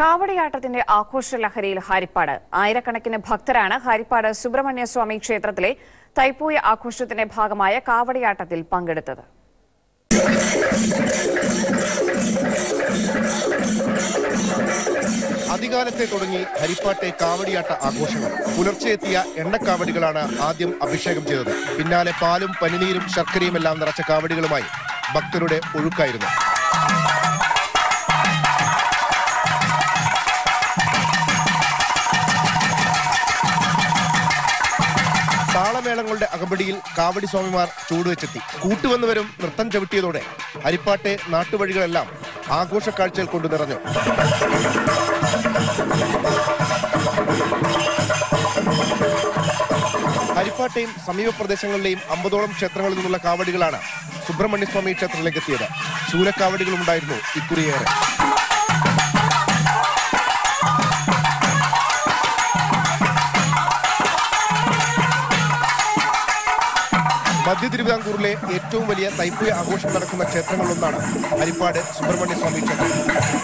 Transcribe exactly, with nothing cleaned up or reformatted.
കാവടിയാട്ടത്തിന്റെ ആഘോഷ ലഹരിയിൽ ഹരിപ്പാട്. ആയിരക്കണക്കിന് ഭക്തരാണ് ഹരിപ്പാട് സുബ്രഹ്മണ്യസ്വാമി ക്ഷേത്രത്തിലെ തൈപ്പൂയ ആഘോഷത്തിന്റെ ഭാഗമായ കാവടിയാട്ടത്തിൽ പങ്കെടുത്തത്. അധികാലത്തെ തുടങ്ങി ഹരിപ്പാട്ടെ കാവടിയാട്ട ആഘോഷങ്ങൾ. പുലർച്ചെ എത്തിയ എണ്ണക്കാവടികളാണ് ആദ്യം അഭിഷേകം ചെയ്തത്. പിന്നാലെ പാലും പനിനീരും ശർക്കരയും എല്ലാം നിറച്ച കാവടികളുമായി ഭക്തരുടെ ഒഴുക്കായിരുന്നു. താളമേളങ്ങളുടെ അകമ്പടിയിൽ കാവടി സ്വാമിമാർ ചൂടുവെച്ചെത്തി. കൂട്ടുവന്നവരും നൃത്തം ചവിട്ടിയതോടെ ഹരിപ്പാട്ടെ നാട്ടുവഴികളെല്ലാം ആഘോഷ കാഴ്ചയിൽ കൊണ്ടു നിറഞ്ഞു. ഹരിപ്പാട്ടെയും സമീപ പ്രദേശങ്ങളിലെയും അമ്പതോളം ക്ഷേത്രങ്ങളിൽ നിന്നുള്ള കാവടികളാണ് സുബ്രഹ്മണ്യസ്വാമി ക്ഷേത്രത്തിലേക്ക് എത്തിയത്. ശൂലക്കാവടികളുമുണ്ടായിരുന്നു ഇക്കുറിയേറെ. മധ്യ തിരുവിതാംകൂറിലെ ഏറ്റവും വലിയ തൈപ്പൂയ ആഘോഷം നടക്കുന്ന ക്ഷേത്രങ്ങളിലൊന്നാണ് ഹരിപ്പാട് സുബ്രഹ്മണ്യസ്വാമി ക്ഷേത്രം.